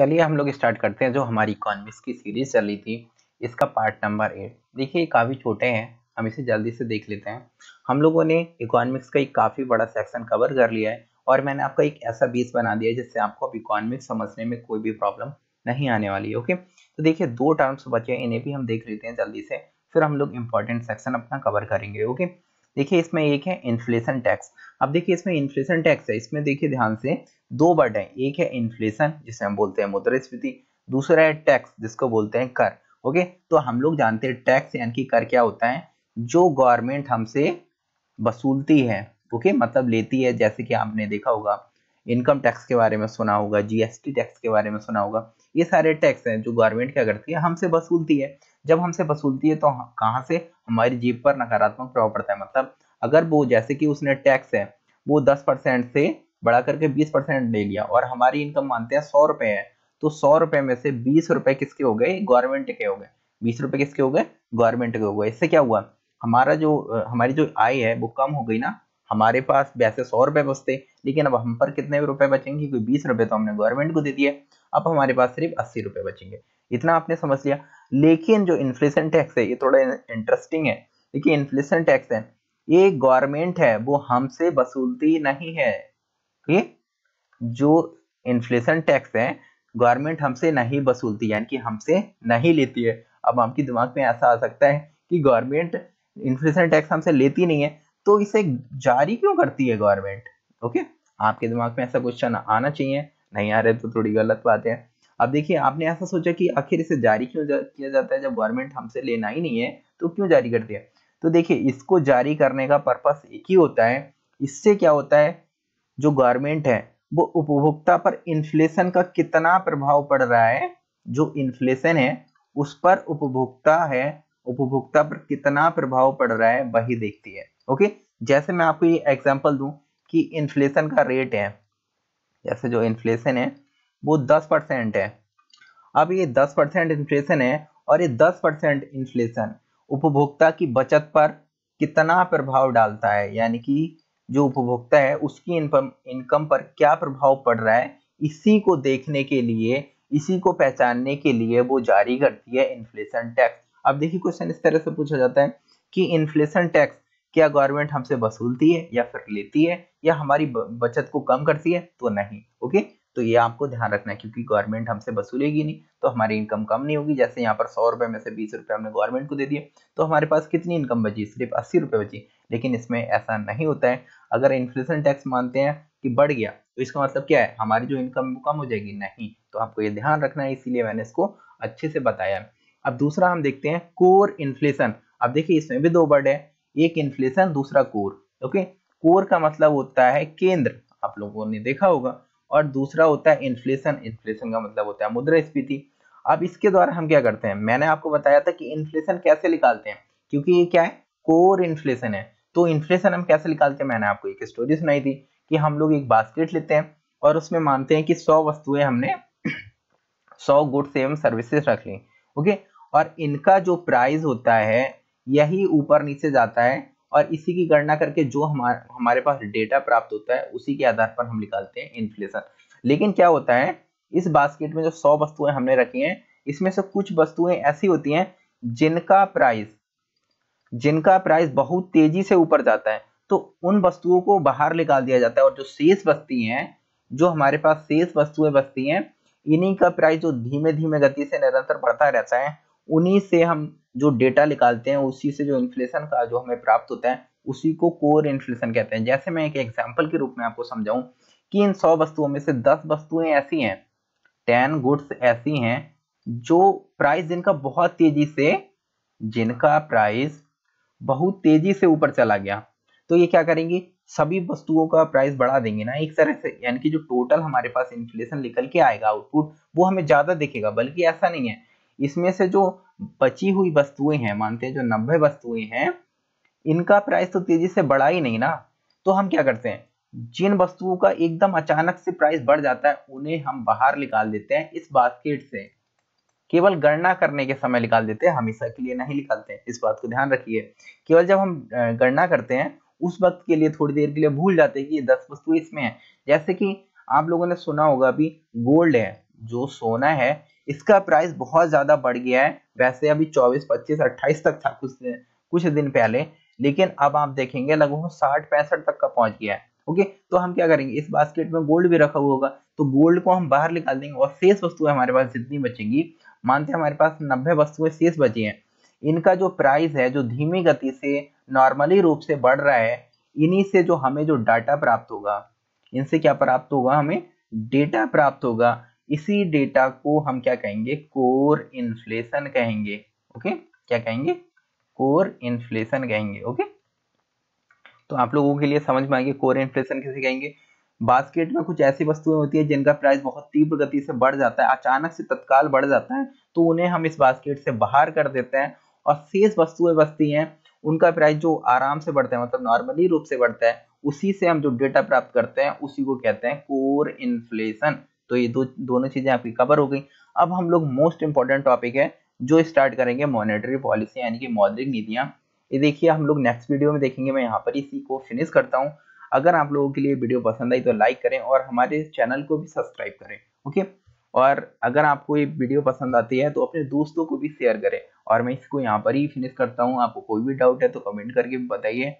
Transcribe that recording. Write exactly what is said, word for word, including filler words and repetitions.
चलिए हम लोग स्टार्ट करते हैं जो हमारी इकोनॉमिक्स की सीरीज चल रही थी, इसका पार्ट नंबर एट। देखिए काफ़ी छोटे हैं, हम इसे जल्दी से देख लेते हैं। हम लोगों ने इकोनॉमिक्स का एक काफ़ी बड़ा सेक्शन कवर कर लिया है और मैंने आपका एक ऐसा बेस बना दिया है जिससे आपको अब इकोनॉमिक्स समझने में कोई भी प्रॉब्लम नहीं आने वाली है। ओके, तो देखिए दो टर्म्स बचे हैं, इन्हें भी हम देख लेते हैं जल्दी से, फिर हम लोग इम्पॉर्टेंट सेक्शन अपना कवर करेंगे। ओके, देखिए इसमें एक है इन्फ्लेशन टैक्स। अब देखिए इसमें इन्फ्लेशन टैक्स है, इसमें देखिए ध्यान से दो वर्ड है, एक है इन्फ्लेशन जिसे हम बोलते हैं मुद्रास्फीति, दूसरा है टैक्स जिसको बोलते हैं कर। ओके, तो हम लोग जानते हैं टैक्स यानी कि कर क्या होता है, जो गवर्नमेंट हमसे वसूलती है। ओके, मतलब लेती है, जैसे कि आपने देखा होगा इनकम टैक्स के बारे में सुना होगा, जीएसटी टैक्स के बारे में सुना होगा, ये सारे टैक्स हैं जो गवर्नमेंट क्या करती है, हमसे वसूलती है। जब हमसे वसूलती है तो कहाँ से, हमारी जेब पर नकारात्मक प्रभाव पड़ता है। मतलब अगर वो, जैसे कि उसने टैक्स है वो दस परसेंट से बढ़ा करके बीस परसेंट ले लिया और हमारी इनकम मानते हैं सौ रुपये है, तो सौ रुपये में से बीस रुपये किसके हो गए, गवर्नमेंट के हो गए। बीस रुपये किसके हो गए, गवर्नमेंट के हो गए। इससे क्या हुआ, हमारा जो हमारी जो आय है वो कम हो गई ना। हमारे पास वैसे सौ रुपये बचते, लेकिन अब हम पर कितने रुपए बचेंगे, कोई बीस रुपये तो हमने गवर्नमेंट को दे दिए, अब हमारे पास सिर्फ अस्सी रुपये बचेंगे। इतना आपने समझ लिया। लेकिन जो इन्फ्लेशन टैक्स है ये थोड़ा इंटरेस्टिंग है। देखिए इन्फ्लेशन टैक्स है, ये गवर्नमेंट है वो हमसे वसूलती नहीं है। ये जो इन्फ्लेशन टैक्स है गवर्नमेंट हमसे नहीं वसूलती, यानी कि हमसे नहीं लेती है। अब आपके दिमाग में ऐसा आ सकता है कि गवर्नमेंट इन्फ्लेशन टैक्स हमसे लेती नहीं है तो इसे जारी क्यों करती है गवर्नमेंट। ओके, आपके दिमाग में ऐसा क्वेश्चन आना चाहिए, नहीं आ रहे तो थोड़ी गलत बात है। अब देखिए आपने ऐसा सोचा कि आखिर इसे जारी क्यों जा, किया जाता है, जब गवर्नमेंट हमसे लेना ही नहीं है तो क्यों जारी करती है। तो देखिए इसको जारी करने का पर्पस एक ही होता है, इससे क्या होता है, जो गवर्नमेंट है वो उपभोक्ता पर इन्फ्लेशन का कितना प्रभाव पड़ रहा है, जो इन्फ्लेशन है उस पर उपभोक्ता है, उपभोक्ता पर कितना प्रभाव पड़ रहा है वही देखती है। ओके, जैसे मैं आपको ये एग्जांपल दूं कि इन्फ्लेशन का रेट है, जैसे जो इन्फ्लेशन है वो दस परसेंट है। अब ये दस परसेंट इन्फ्लेशन है और ये दस परसेंट इन्फ्लेशन उपभोक्ता की बचत पर कितना प्रभाव डालता है, यानी कि जो उपभोक्ता है उसकी इनकम पर क्या प्रभाव पड़ रहा है, इसी को देखने के लिए, इसी को पहचानने के लिए वो जारी करती है इन्फ्लेशन टैक्स। अब देखिए क्वेश्चन इस तरह से पूछा जाता है कि इन्फ्लेशन टैक्स क्या गवर्नमेंट हमसे वसूलती है या फिर लेती है, या हमारी बचत को कम करती है, तो नहीं। ओके, तो ये आपको ध्यान रखना है, क्योंकि गवर्नमेंट हमसे वसूलेगी नहीं तो हमारी इनकम कम नहीं होगी। जैसे यहाँ पर सौ रुपये में से बीस रुपये हमने गवर्नमेंट को दे दिए तो हमारे पास कितनी इनकम बची, सिर्फ अस्सी रुपये बची। लेकिन इसमें ऐसा नहीं होता है। अगर इन्फ्लेशन टैक्स मानते हैं कि बढ़ गया तो इसका मतलब क्या है, हमारी जो इनकम कम हो जाएगी, नहीं। तो आपको ये ध्यान रखना है, इसीलिए मैंने इसको अच्छे से बताया। अब दूसरा हम देखते हैं कोर इन्फ्लेशन। अब देखिए इसमें भी दो वर्ड है, एक इन्फ्लेशन दूसरा कोर। ओके, कोर का मतलब होता है केंद्र, आप लोगों ने देखा होगा, और दूसरा होता है इन्फ्लेशन। इन्फ्लेशन का मतलब होता है मुद्रास्फीति। अब इसके द्वारा हम क्या करते हैं, मैंने आपको बताया था कि इन्फ्लेशन कैसे निकालते हैं, क्योंकि ये क्या है, कोर इन्फ्लेशन है। तो इन्फ्लेशन हम कैसे निकालते हैं, मैंने आपको एक स्टोरी सुनाई थी कि हम लोग एक बास्केट लेते हैं और उसमें मानते हैं कि सौ वस्तुएं हमने सौ गुड्स एवं सर्विसेज रख ली। ओके, और इनका जो प्राइस होता है यही ऊपर नीचे जाता है, और इसी की गणना करके जो हमारे हमारे पास डेटा प्राप्त होता है उसी के आधार पर हम निकालते हैं इन्फ्लेशन। लेकिन क्या होता है, इस बास्केट में जो सौ वस्तुएं हमने रखी हैं इसमें से कुछ वस्तुएं ऐसी होती हैं जिनका प्राइस जिनका प्राइस बहुत तेजी से ऊपर जाता है, तो उन वस्तुओं को बाहर निकाल दिया जाता है, और जो शेष बचती हैं, जो हमारे पास शेष वस्तुएं बचती हैं, इन्हीं का प्राइस जो धीमे धीमे गति से निरंतर बढ़ता रहता है, उन्हीं से हम जो डेटा निकालते हैं, उसी से जो इन्फ्लेशन का जो हमें प्राप्त होता है उसी को कोर इन्फ्लेशन कहते हैं। जैसे मैं एक एग्जांपल के रूप में आपको समझाऊं कि इन सौ वस्तुओं में से दस वस्तुएं ऐसी हैं, टेन गुड्स ऐसी हैं जो प्राइस जिनका बहुत तेजी से जिनका प्राइस बहुत तेजी से ऊपर चला गया, तो ये क्या करेंगे, सभी वस्तुओं का प्राइस बढ़ा देंगे ना एक तरह से, यानी कि जो टोटल हमारे पास इन्फ्लेशन निकल के आएगा आउटपुट वो हमें ज़्यादा दिखेगा। बल्कि ऐसा नहीं है, इसमें से जो बची हुई वस्तुएं हैं, मानते हैं जो नब्बे वस्तुएं हैं, इनका प्राइस तो तेजी से बढ़ा ही नहीं ना, तो हम क्या करते हैं, जिन वस्तुओं का एकदम अचानक से प्राइस बढ़ जाता है उन्हें हम बाहर निकाल देते हैं इस बास्केट से, केवल गणना करने के समय निकाल देते हैं, हमेशा के लिए नहीं निकालते हैं। इस बात को ध्यान रखिए, केवल जब हम गणना करते हैं उस वक्त के लिए, थोड़ी देर के लिए भूल जाते हैं कि ये दस वस्तुएं इसमें हैं। जैसे कि आप लोगों ने सुना होगा, अभी गोल्ड है, जो सोना है इसका प्राइस बहुत ज़्यादा बढ़ गया है। वैसे अभी चौबीस, पच्चीस, अट्ठाईस तक था कुछ कुछ दिन पहले, लेकिन अब आप देखेंगे लगभग साठ पैंसठ तक का पहुंच गया है। ओके, तो हम क्या करेंगे, इस बास्केट में गोल्ड भी रखा हुआ होगा तो गोल्ड को हम बाहर निकाल देंगे और शेष वस्तुएं हमारे पास जितनी बचेंगी, मानते हैं हमारे पास नब्बे वस्तुएं शेष बची हैं, इनका जो प्राइस है जो धीमी गति से नॉर्मली रूप से बढ़ रहा है, इन्हीं से जो हमें जो डाटा प्राप्त होगा, इनसे क्या प्राप्त होगा, हमें डेटा प्राप्त होगा। इसी डेटा को हम क्या कहेंगे, कोर इन्फ्लेशन कहेंगे। ओके, क्या कहेंगे, कोर इन्फ्लेशन कहेंगे। ओके, तो आप लोगों के लिए समझ में आएगी कोर इन्फ्लेशन किसे कहेंगे। बास्केट में कुछ ऐसी वस्तुएं होती है जिनका प्राइस बहुत तीव्र गति से बढ़ जाता है, अचानक से तत्काल बढ़ जाता है, तो उन्हें हम इस बास्केट से बाहर कर देते हैं और शेष वस्तुएं बचती हैं उनका प्राइस जो आराम से बढ़ता है, मतलब नॉर्मली रूप से बढ़ता है, उसी से हम जो डेटा प्राप्त करते हैं उसी को कहते हैं कोर इन्फ्लेशन। तो ये दो दोनों चीजें आपकी कवर हो गई। अब हम लोग मोस्ट इंपॉर्टेंट टॉपिक है जो स्टार्ट करेंगे मॉनेटरी पॉलिसी, यानी कि मौद्रिक नीतियां। ये देखिए हम लोग नेक्स्ट वीडियो में देखेंगे, मैं यहाँ पर इसी को फिनिश करता हूँ। अगर आप लोगों के लिए वीडियो पसंद आई तो लाइक करें और हमारे चैनल को भी सब्सक्राइब करें। ओके, और अगर आपको ये वीडियो पसंद आती है तो अपने दोस्तों को भी शेयर करें। और मैं इसको यहाँ पर ही फिनिश करता हूँ। आपको कोई भी डाउट है तो कमेंट करके बताइए।